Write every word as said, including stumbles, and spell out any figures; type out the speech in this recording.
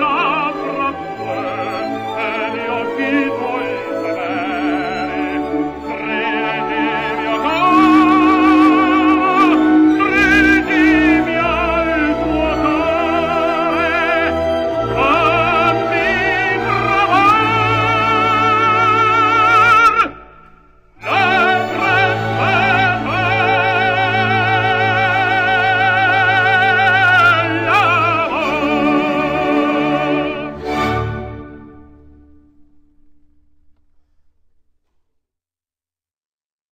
I